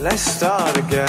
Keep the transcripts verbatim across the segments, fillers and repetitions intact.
Let's start again.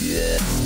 Yeah.